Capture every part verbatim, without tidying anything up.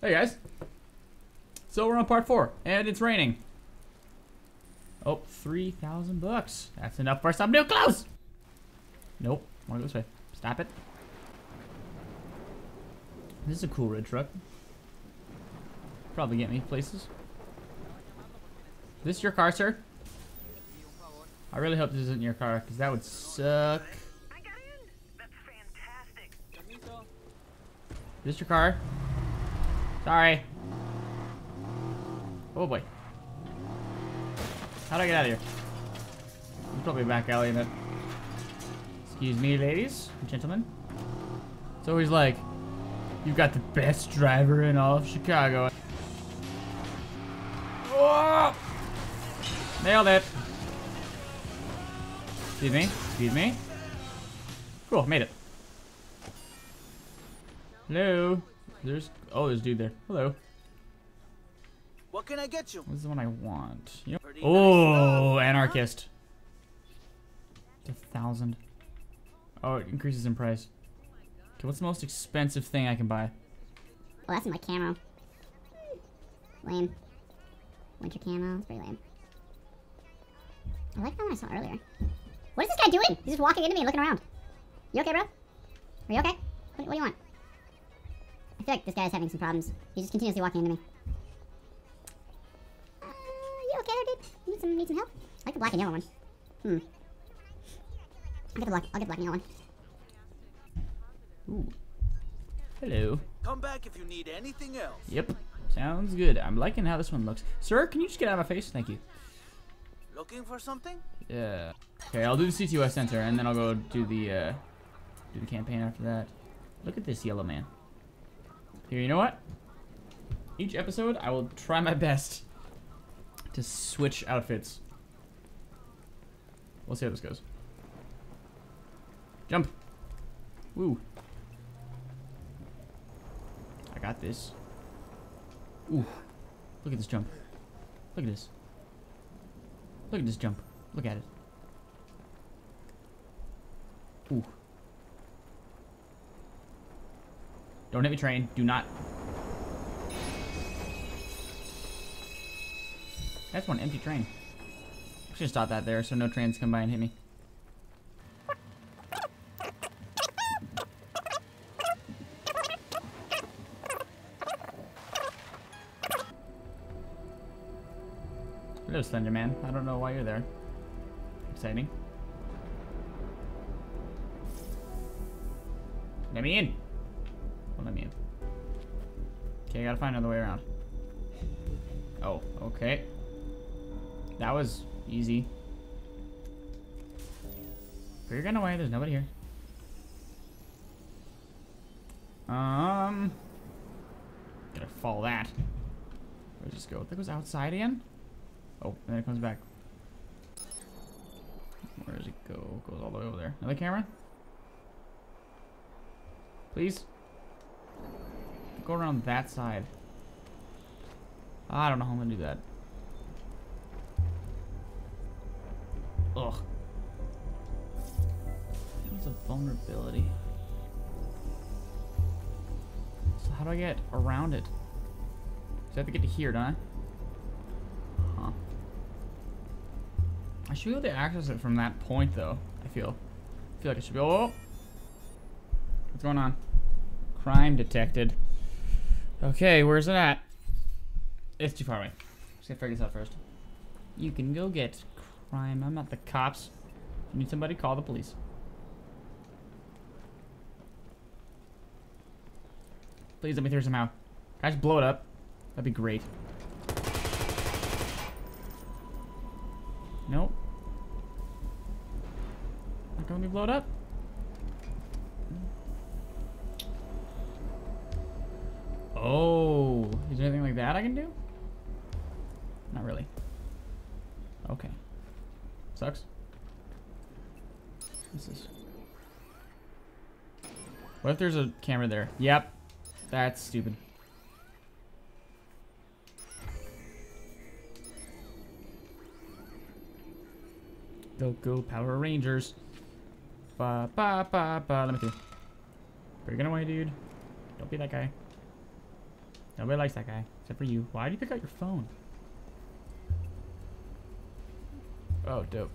Hey guys, so we're on part four, and it's raining. Oh, three thousand bucks. That's enough for some new clothes. Nope, wanna go this way. Stop it. This is a cool red truck. Probably get me places. Is this your car, sir? I really hope this isn't your car, because that would suck. I got in. That's fantastic. Is this your car? Sorry. Oh boy. How do I get out of here? There's probably a back alley in it. Excuse me, ladies and gentlemen. It's always like, you've got the best driver in all of Chicago. Oh! Nailed it. Excuse me. Excuse me. Cool, made it. Hello. There's oh, there's a dude there. Hello. What can I get you? This is the one I want. You know? Oh, nice. Anarchist. It's a thousand. Oh, it increases in price. Okay, what's the most expensive thing I can buy? Well, that's my camo. Lame. Winter camo. It's pretty lame. I like that one I saw earlier. What is this guy doing? He's just walking into me and looking around. You okay, bro? Are you okay? What, what do you want? I feel like this guy's having some problems. He's just continuously walking into me. Uh, you okay there, dude? You need some, need some help? I like the black and yellow one. Hmm. I'll get the black, I'll get the black and yellow one. Ooh. Hello. Come back if you need anything else. Yep. Sounds good. I'm liking how this one looks. Sir, can you just get out of my face? Thank you. Looking for something? Yeah. Okay, I'll do the C T O S center, and then I'll go do the, uh, do the campaign after that. Look at this yellow man. Here, you know what? Each episode, I will try my best to switch outfits. We'll see how this goes. Jump! Woo! I got this. Ooh! Look at this jump. Look at this. Look at this jump. Look at it. Ooh. Don't hit me, train. Do not. That's one empty train. I should have stopped that there so no trains come by and hit me. Hello, Slender Man. I don't know why you're there. Exciting. Let me in. Let me in. Okay, I gotta find another way around. Oh, okay. That was easy. Put your gun away. There's nobody here. Um, gotta follow that. Where'd this go? That goes outside again. Oh, and then it comes back. Where does it go? It goes all the way over there. Another camera, please. Go around that side. I don't know how I'm gonna do that. Ugh. That's a vulnerability. So how do I get around it? So I have to get to here, don't I? Huh. I should be able to access it from that point, though. I feel. I feel like I should be. Oh. What's going on? Crime detected. Okay, where's it at? It's too far away. Just gotta figure this out first. You can go get crime. I'm not the cops. If you need somebody, call the police. Please let me through somehow. Can I just blow it up? That'd be great. Nope. Not gonna be blown up. Oh, is there anything like that I can do? Not really. Okay. Sucks. What's this? What if there's a camera there? Yep. That's stupid. Go, go, Power Rangers. Ba, ba, ba, ba. Let me through. Breaking away, dude. Don't be that guy. Nobody likes that guy, except for you. Why did you pick out your phone? Oh, dope.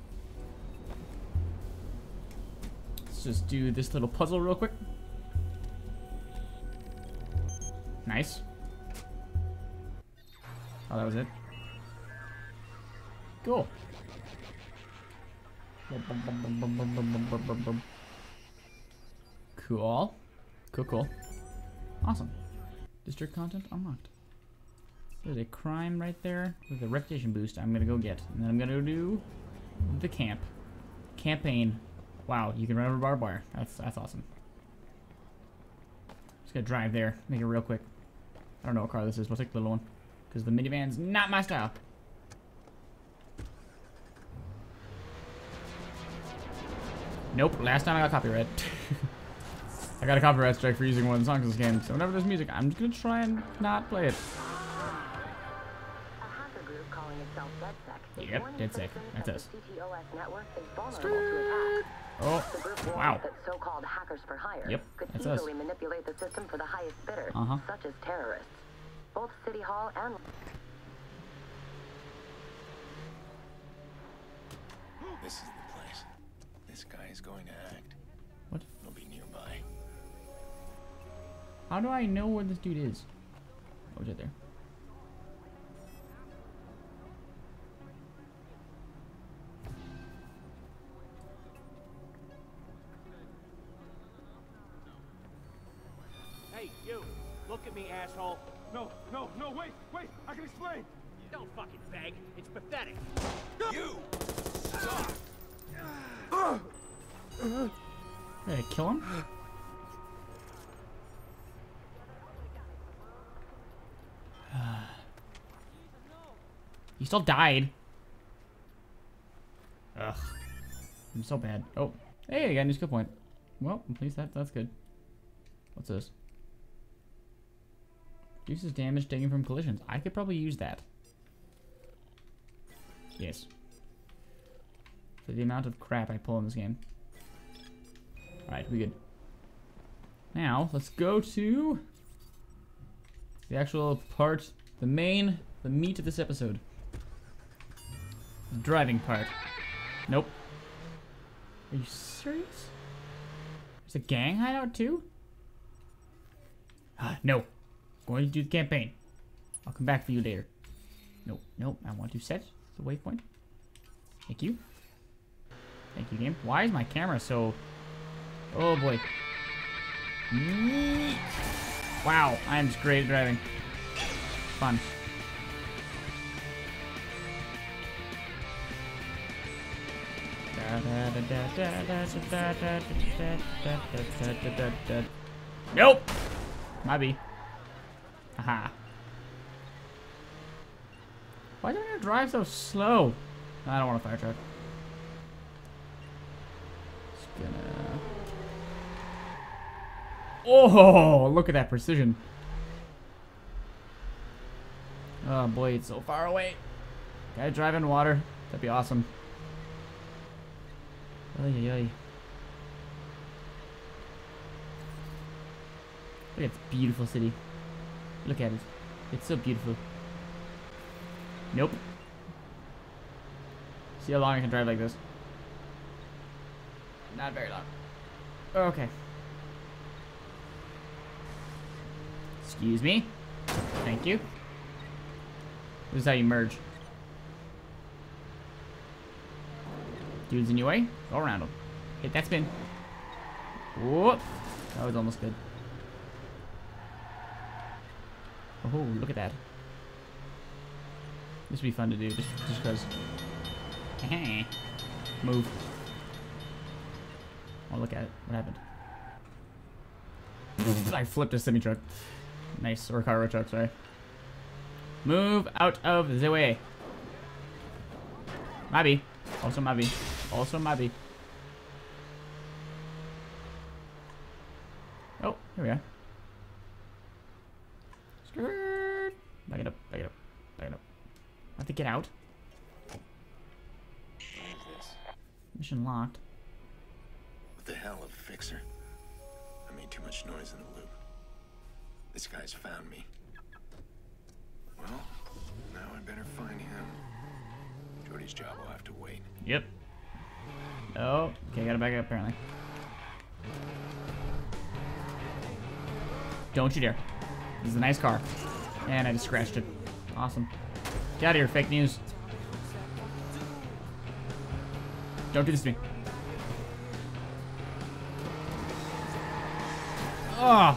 Let's just do this little puzzle real quick. Nice. Oh, that was it. Cool. Cool. Cool, cool. Awesome. District content unlocked. There's a crime right there with a reputation boost I'm gonna go get. And then I'm gonna go do the camp. Campaign. Wow, you can run over barbed wire. That's, that's awesome. Just gonna drive there. Make it real quick. I don't know what car this is. We'll take the little one. Because the minivan's not my style. Nope, last time I got copyright. I got a copyright strike for using one of the songs in this game, so whenever there's music, I'm just gonna try and not play it. Yep, dead sick. That's us. Oh, wow. Yep, that's us. Uh-huh. Both City Hall and... This is the place. This guy is going to act. What? He'll be nearby. How do I know where this dude is? Oh, he's right there. Hey, you! Look at me, asshole! No, no, no, wait, wait, I can explain! Don't fucking beg, it's pathetic! You! Stop! Uh, uh, hey, kill him? He still died. Ugh. I'm so bad. Oh, hey, I got a new skill point. Well, at least that, that's good. What's this? Reduces damage taken from collisions. I could probably use that. Yes. For the amount of crap I pull in this game. Alright, we good. Now, let's go to the actual part, the main, the meat of this episode. The driving part. Nope. Are you serious? There's a gang hideout too? Ah, no. Going to do the campaign. I'll come back for you later. Nope, nope, I want to set the waypoint. Thank you. Thank you, game. Why is my camera so... Oh, boy. Wow, I'm just great at driving. Fun. Nope! Might be. Aha. Why do I drive so slow? I don't want a fire truck. Just gonna... Oh, look at that precision. Oh boy, it's so far away. Gotta drive in water. That'd be awesome. Ay, ay, ay. Look at this beautiful city. Look at it. It's so beautiful. Nope. See how long I can drive like this. Not very long. Okay. Excuse me. Thank you. This is how you merge. Dude's in your way. Go around him. Hit that spin. Whoop. That was almost good. Oh, look at that. This would be fun to do, just because. Move. Oh, look at it. What happened? I flipped a semi-truck. Nice, or cargo truck, sorry. Move out of the way. Mabby. Also Mabby. Also Mabby. Oh, here we are. Back it up, back it up, back it up. I have to get out. Mission locked. What the hell of a fixer? I made too much noise in the loop. This guy's found me. Marty's job will have to wait. Yep. Oh, okay, gotta back up apparently. Don't you dare. This is a nice car. And I just scratched it. Awesome. Get out of here, fake news. Don't do this to me. Oh! I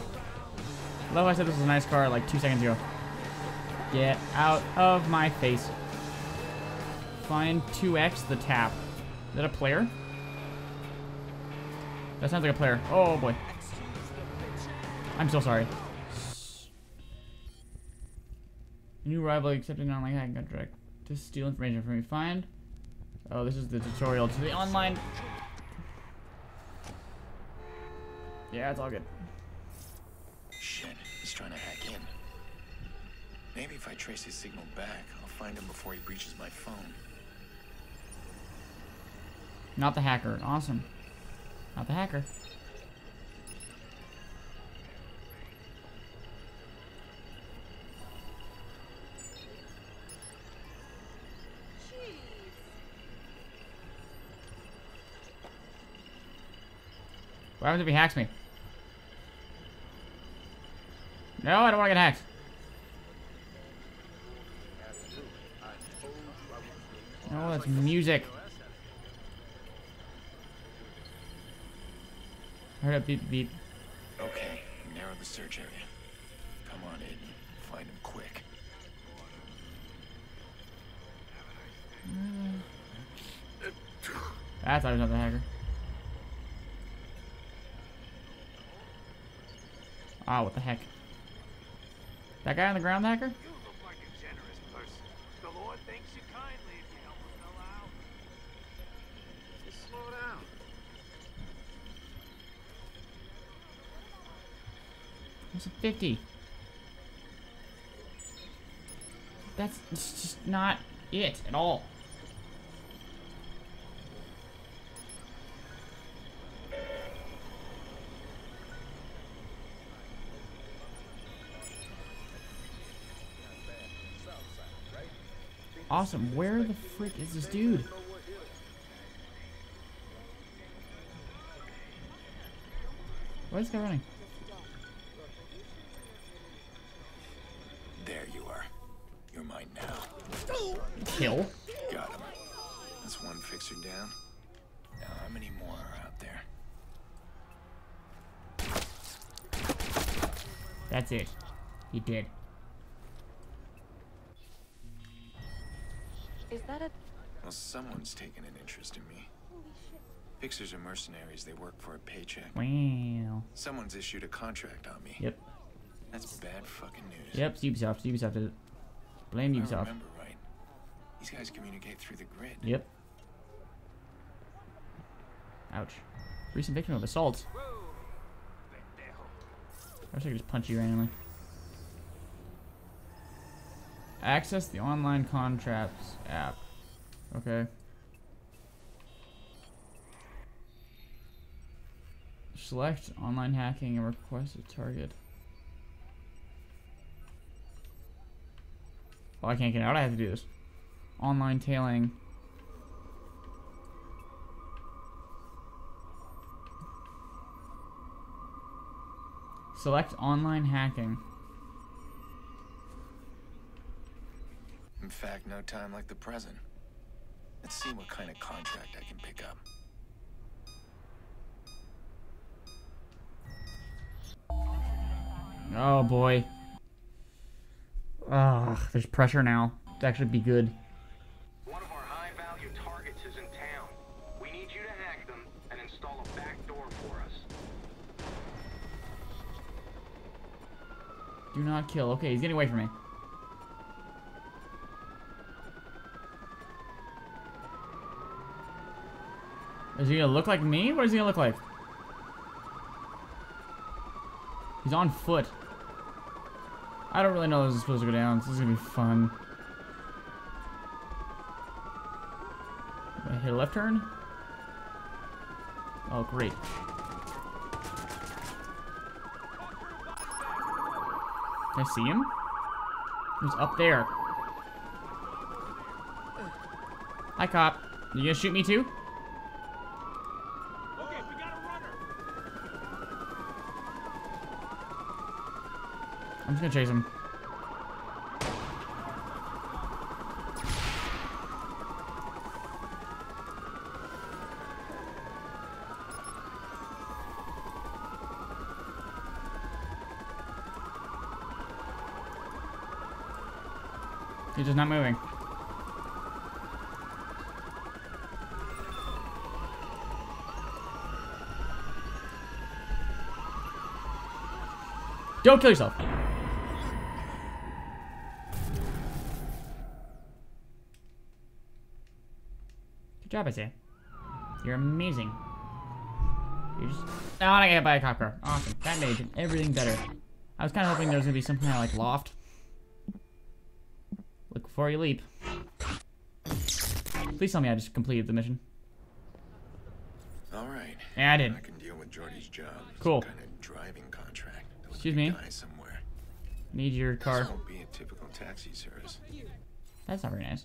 love how I said this was a nice car like two seconds ago. Get out of my face. Find two X the tap. Is that a player? That sounds like a player. Oh boy. I'm so sorry. New rival accepting online hacking contract. To steal information from me. Find. Oh, this is the tutorial to the online. Yeah, it's all good. Shit, he's trying to hack in. Maybe if I trace his signal back, I'll find him before he breaches my phone. Not the hacker. Awesome. Not the hacker. What happens if he hacks me? No, I don't want to get hacked. Oh, that's music. I heard a beep beep. Okay, narrow the search area. Come on in, find him quick. Mm. I thought he was not the hacker. Ah, oh, what the heck? That guy on the ground, the hacker? You look like a generous person. The Lord thanks you kindly if you help a fella out. Just slow down. There's a fifty. That's just not it at all. Awesome. Where the frick is this dude? Why is this guy running? There you are. You're mine now. Kill. Got him. That's one fixer down. Now how many more are out there? That's it. He did. Is that a... Well, someone's taken an interest in me. Fixers are mercenaries. They work for a paycheck. Wow. Someone's issued a contract on me. Yep. That's bad fucking news. Yep, it's Ubisoft. Ubisoft did it. Blame Ubisoft. I remember right. These guys communicate through the grid. Yep. Ouch. Recent victim of assault. I wish I could just punch you randomly. Access the online contracts app. Okay. Select online hacking and request a target. Oh, I can't get out. I have to do this. Online tailing. Select online hacking. In fact, no time like the present. Let's see what kind of contract I can pick up. Oh boy. Ugh, there's pressure now. To actually be good. One of our high-value targets is in town. We need you to hack them and install a back door for us. Do not kill. Okay, he's getting away from me. Is he gonna look like me? What is he gonna look like? He's on foot. I don't really know how this is supposed to go down. So this is gonna be fun. Hit a left turn? Oh, great. Can I see him? He's up there. Hi, cop. You gonna shoot me too? Okay, we got a runner. I'm just gonna chase him. He's just not moving. Don't kill yourself. Good job, I say. You're amazing. You're just... Oh, I got hit by a cop car. Awesome. That made everything better. I was kind of hoping there was going to be some kind of, like, loft. Before you leap. Please tell me I just completed the mission. All right. Yeah, I did. I can deal with Jordy's job. Cool. Some kind of driving contract. Excuse me. Somewhere. Need your car. This won't be a typical taxi service. That's not very nice.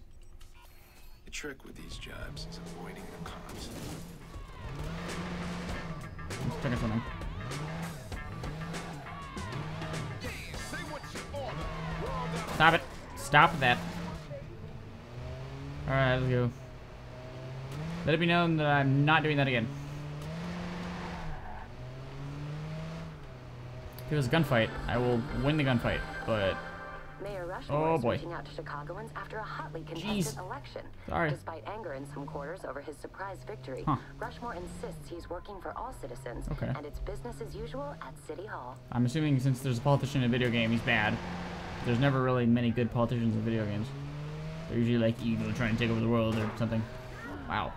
The trick with these jobs is avoiding the cops. I'm stuck at something. Stop it. Stop that. Alright, let's go. Let it be known that I'm not doing that again. If it was a gunfight, I will win the gunfight, but... Mayor Rush oh boy. Reaching out to Chicagoans after a hotly contested Jeez. Election. Sorry. Despite anger in some quarters over his surprise victory, huh. Rushmore insists he's working for all citizens, okay. And it's business as usual at City Hall. I'm assuming since there's a politician in a video game, he's bad. There's never really many good politicians in video games. They're usually like evil, trying to take over the world or something. Wow.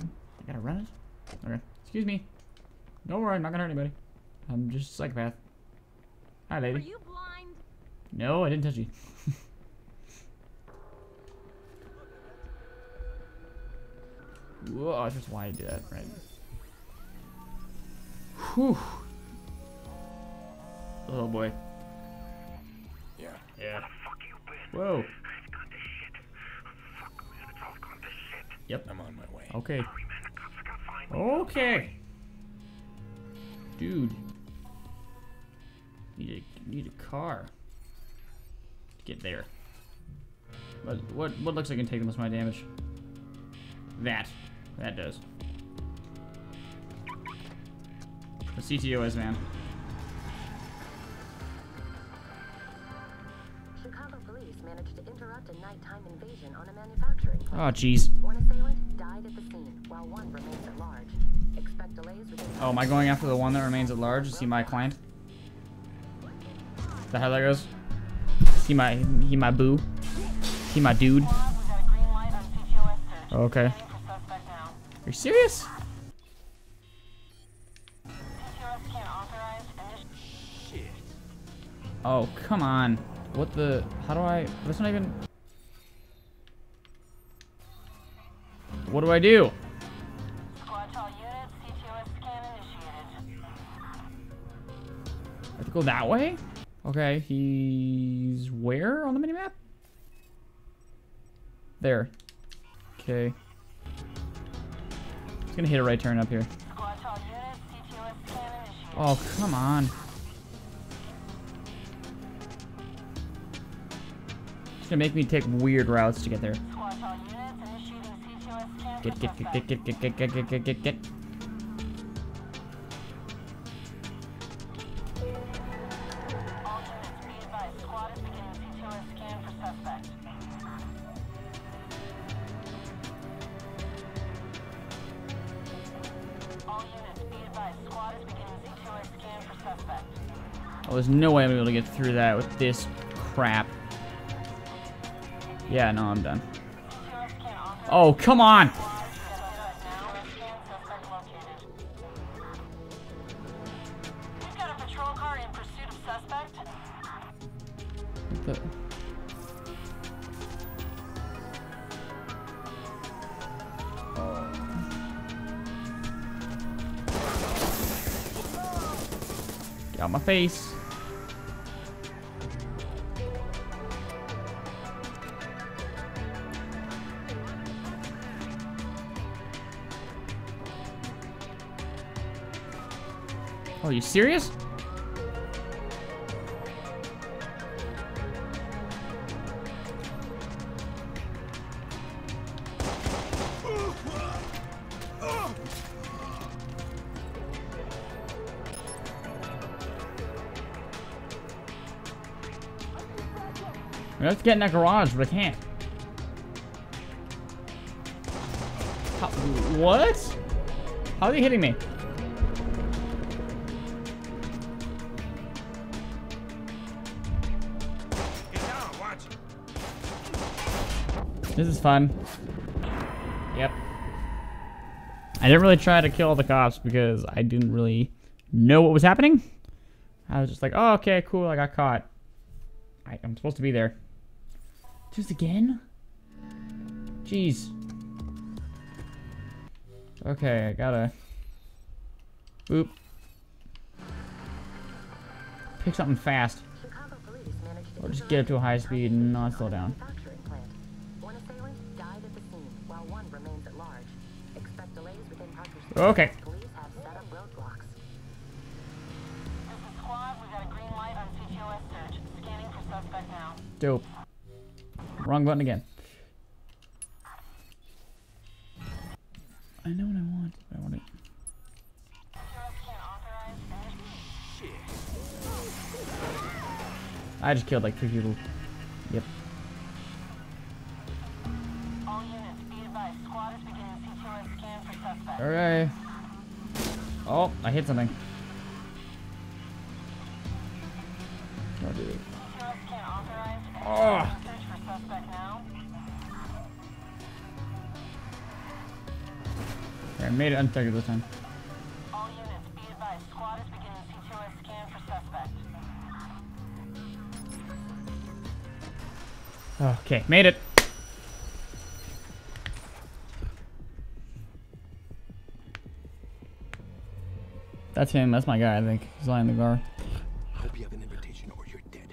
I gotta run it? Okay. Excuse me. Don't worry, I'm not gonna hurt anybody. I'm just a psychopath. Hi, lady. Are you blind? No, I didn't touch you. Whoa, that's just why I do that, right? Whew. Oh boy. Yeah. Yeah. Whoa. Yep. I'm on my way. Okay. Okay. Dude. Need a need a car to get there. What what what looks like I can take the most of my damage? That that does. The C T O S man. A nighttime invasion on a manufacturing plant. Oh jeez. One assailant died at the scene while one remains at large. Expect delays within Oh, am I going after the one that remains at large to see my client? Is that how that goes? See my he my boo? See my dude? Okay. Are you serious? Shit. Oh, come on. What the? How do I? That's not even. What do I do? Squad to all units, C T O S scan initiated. I have to go that way? Okay, he's where on the minimap? There. Okay. It's gonna hit a right turn up here. Squad to all units, C T O S scan initiated. Oh, come on. It's gonna make me take weird routes to get there. Get, get, get, get, get, get, get, get, get, get, get, get. Oh, there's no way I'm gonna be able to get through that with this crap. Yeah, no, I'm done. Oh, come on! We've got a patrol car in pursuit of suspect. What the? Oh. Get out my face. Oh, are you serious? I have to get in that garage, but I can't. How, what? How are they hitting me? Get down, watch. This is fun. Yep. I didn't really try to kill all the cops because I didn't really know what was happening. I was just like, oh, okay, cool, I got caught. I, I'm supposed to be there. Just again? Jeez. Okay, I gotta... Oop. Pick something fast. Or just get up to a high speed and not slow down. Okay. Dope. Wrong button again. I know what I want. I want it. I just killed like three people. Yep. All units, be advised. Squatters beginning C T O S scan for suspect. Alright. Oh, I hit something. Oh, dude. Oh. Yeah, I made it untargeted this time. All units, be advised. Squad is beginning C T O S scan for suspect. Okay, made it. That's him. That's my guy. I think he's lying in the car. Hope you have an invitation, or you're dead.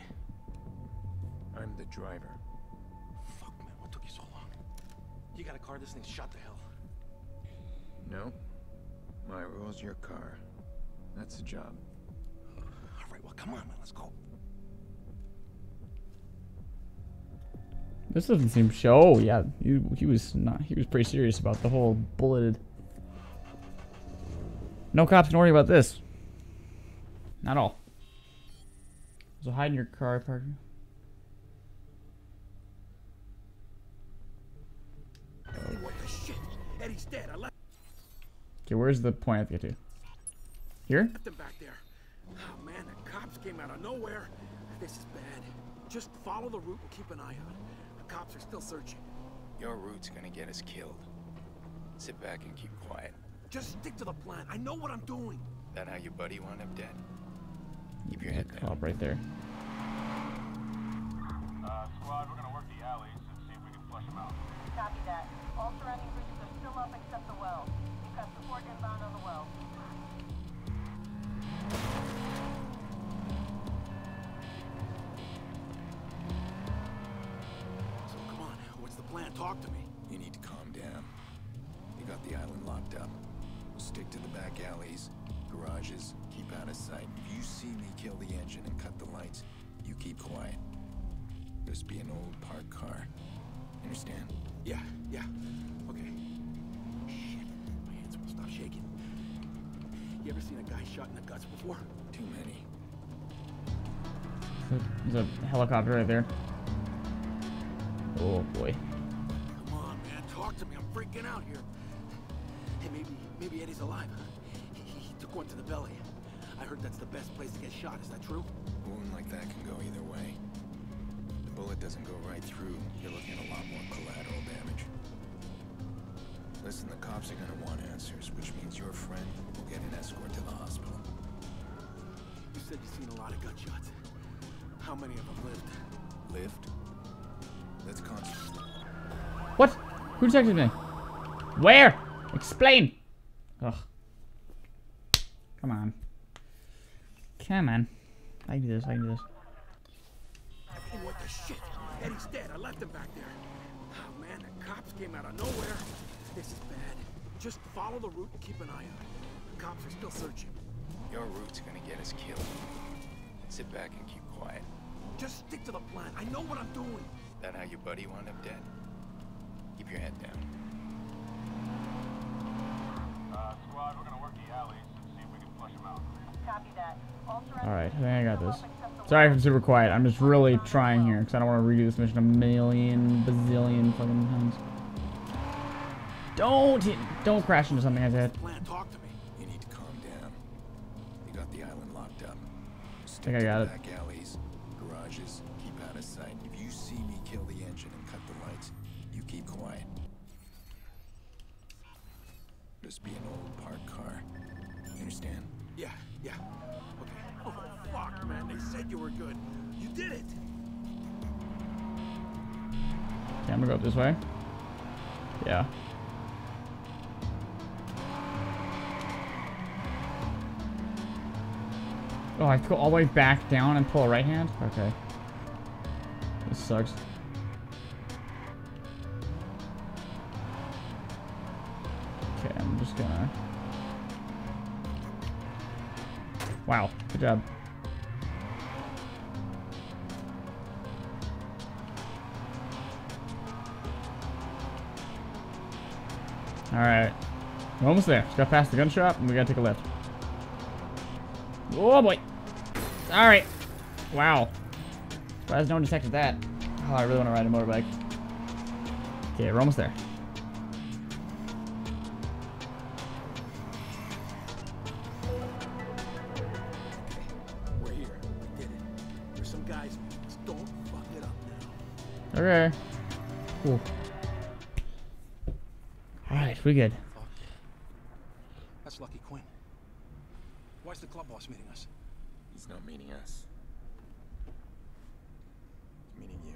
I'm the driver. Fuck, man, what took you so long? You got a car? This thing's shot to hell. No. My rules, your car. That's the job. All right, well, come on, man. Let's go. This doesn't seem show. Oh, yeah, he, he was not. He was pretty serious about the whole bulleted. No cops can worry about this. Not all. So hide in your car, partner. What the shit? Eddie's dead. I left. Okay, where's the point I have to get to? Here? Get them back there. Oh man, the cops came out of nowhere. This is bad. Just follow the route and keep an eye out. The cops are still searching. Your route's gonna get us killed. Sit back and keep quiet. Just stick to the plan. I know what I'm doing. That how your buddy wound up dead? Keep your head down. Cop right there. Uh, squad, we're gonna work the alleys and see if we can flush them out. Copy that. All surrounding bridges are still up except the well. Got support inbound on the well. So come on, what's the plan? Talk to me. You need to calm down. You got the island locked up. Stick to the back alleys, garages, keep out of sight. If you see me kill the engine and cut the lights, you keep quiet. Just be an old parked car. Understand? Yeah, yeah. Okay. Shaking. You ever seen a guy shot in the guts before? Too many. There's a helicopter right there. Oh boy. Come on, man, talk to me. I'm freaking out here. Hey, maybe, maybe Eddie's alive. He, he took one to the belly. I heard that's the best place to get shot. Is that true? A wound like that can go either way. The bullet doesn't go right through. You're looking at a lot more collateral damage. Listen, the cops are gonna want answers, which means your friend will get an escort to the hospital. You said you've seen a lot of gunshots. How many of them lived? Lived? Let's concentrate. What? Who detected me? Where? Explain! Ugh. Come on. Come on. I can do this, I can do this. Hey, what the shit? Eddie's dead, I left him back there. Oh man, the cops came out of nowhere. This is bad. Just follow the route and keep an eye out. The cops are still searching. Your route's gonna get us killed. Sit back and keep quiet. Just stick to the plan. I know what I'm doing. That how your buddy wound up dead? Keep your head down. Uh, squad, we're gonna work the alleys and see if we can flush them out. Copy that. Alright, I think I got this. Sorry if I'm super quiet. I'm just really trying here because I don't want to redo this mission a million bazillion fucking times. Don't hit, don't crash into something like that. Talk to me. You need to calm down. You got the island locked up. I think I got it. Back alleys, garages, keep out of sight. If you see me kill the engine and cut the lights, you keep quiet. Just be an old parked car. You understand? Yeah, yeah. Okay. Oh fuck, man! They said you were good. You did it. Okay, I'm gonna go up this way. Yeah. Oh, I have to go all the way back down and pull a right hand? Okay. This sucks. Okay, I'm just gonna... Wow, good job. Alright. We're almost there. Just got past the gun shop and we gotta take a left. Oh boy! Alright. Wow. Surprised no one detected that. Oh, I really want to ride a motorbike. Okay, we're almost there. We're here. We did it. There's some guys. Don't fuck it up now. Okay. Cool. Alright, we good. Fuck. That's lucky Quinn. Why's the club boss meeting us? He's not meeting us. He's meeting you.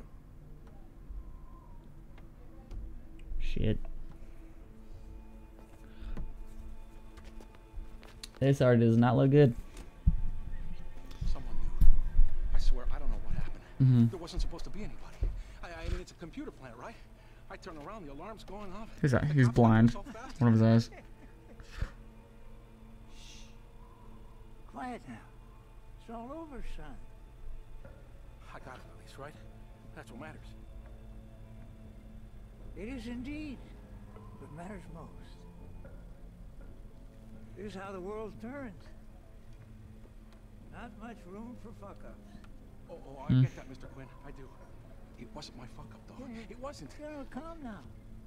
Shit. This art does not look good. Someone knew. I swear, I don't know what happened. Mm-hmm. There wasn't supposed to be anybody. I, I mean, it's a computer plant, right? I turn around, the alarm's going off. He's, uh, he's blind. One of his eyes. Quiet now. It's all over, son. I got it, at least, right? That's what matters. It is indeed what matters most. Here's how the world turns. Not much room for fuck-ups. Oh, oh, I mm. get that, Mister Quinn. I do. It wasn't my fuck-up, though. Yeah, it wasn't. Yeah, calm now.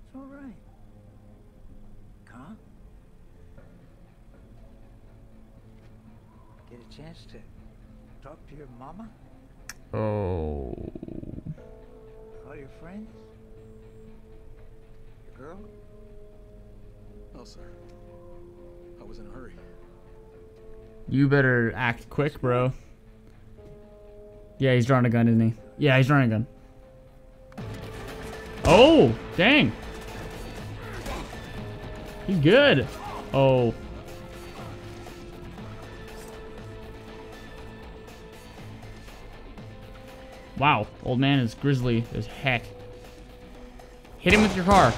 It's all right. Calm? Get a chance to talk to your mama? Oh. All your friends? Your girl? No, sir. I was in a hurry. You better act quick, bro. Yeah, he's drawing a gun, isn't he? Yeah, he's drawing a gun. Oh, dang. He's good. Oh. Wow, old man is grizzly as heck. Hit him with your car.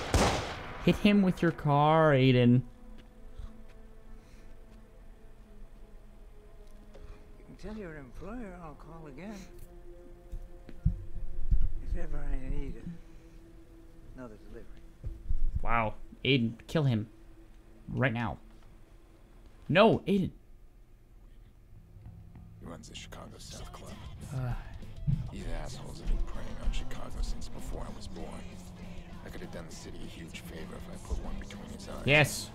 Hit him with your car, Aiden. You can tell your employer I'll call again. If ever I need another delivery. Wow, Aiden, kill him. Right now. No, Aiden. He runs the Chicago South Club. Uh, These assholes have been preying on Chicago since before I was born. I could have done the city a huge favor if I put one between its eyes. Yes.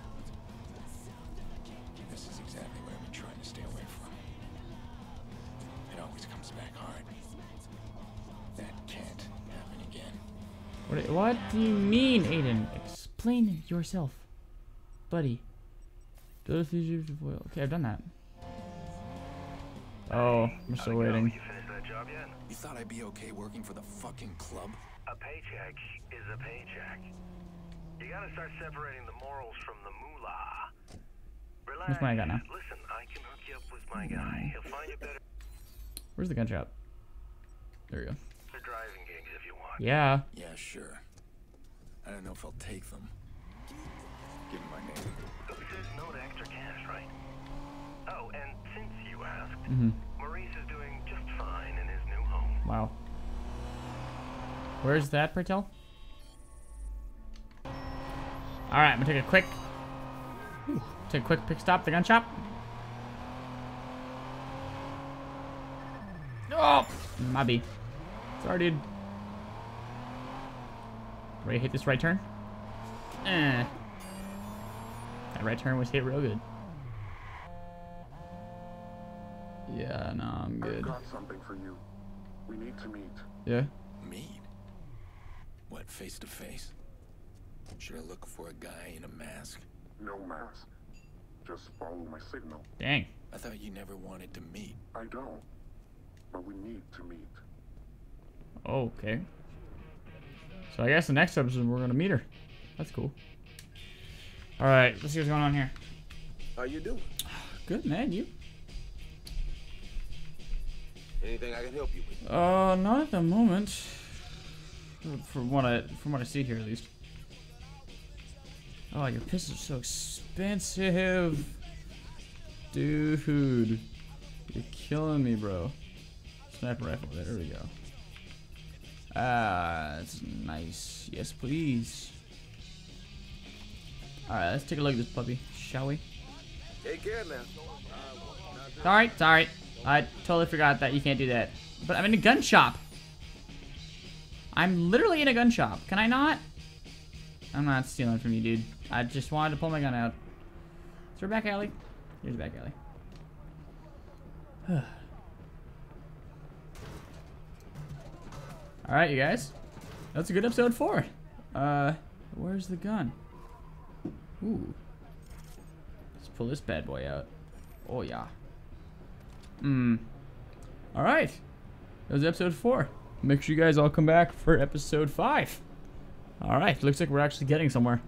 This is exactly what I've been trying to stay away from. It always comes back hard. That can't happen again. What, what do you mean, Aiden? Explain yourself, buddy. Okay, I've done that. Oh, we're still waiting. You thought I'd be okay working for the fucking club? A paycheck is a paycheck. You gotta start separating the morals from the moolah. Relax. What's my guy now? Listen, I can hook you up with my guy. He'll find you better. Where's the gun shop? There we go. They're driving gigs if you want. Yeah. Yeah, sure. I don't know if I'll take them. Give him my name. Who says no to extra cash, right? Oh, and Mm-hmm. Maurice is doing just fine in his new home. Wow. Where is that, pray tell? Alright, I'm gonna take a quick take a quick pick stop, the gun shop. Oh, maybe. Sorry, dude. Ready to hit this right turn? Eh. That right turn was hit real good. Yeah, no, I'm good. I've got something for you. We need to meet. Yeah? Meet? What, face to face? Should I look for a guy in a mask? No mask. Just follow my signal. Dang. I thought you never wanted to meet. I don't. But we need to meet. Oh, okay. So I guess the next episode we're gonna meet her. That's cool. All right, let's see what's going on here. How you doing? Good, man. You? Anything I can help you with? Uh, not at the moment. From what I from what I see here, at least. Oh, your pistols are so expensive, dude. You're killing me, bro. Sniper rifle. There we go. Ah, that's nice. Yes, please. Alright, let's take a look at this puppy, shall we? Take care now. It's alright, it's alright. I totally forgot that you can't do that. But I'm in a gun shop. I'm literally in a gun shop. Can I not? I'm not stealing from you, dude. I just wanted to pull my gun out. Is there a back alley? Here's a back alley. Alright, you guys. That's a good episode four. Uh, where's the gun? Ooh. Let's pull this bad boy out. Oh, yeah. Mmm. Alright. That was episode four. Make sure you guys all come back for episode five. Alright, looks like we're actually getting somewhere.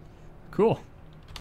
Cool.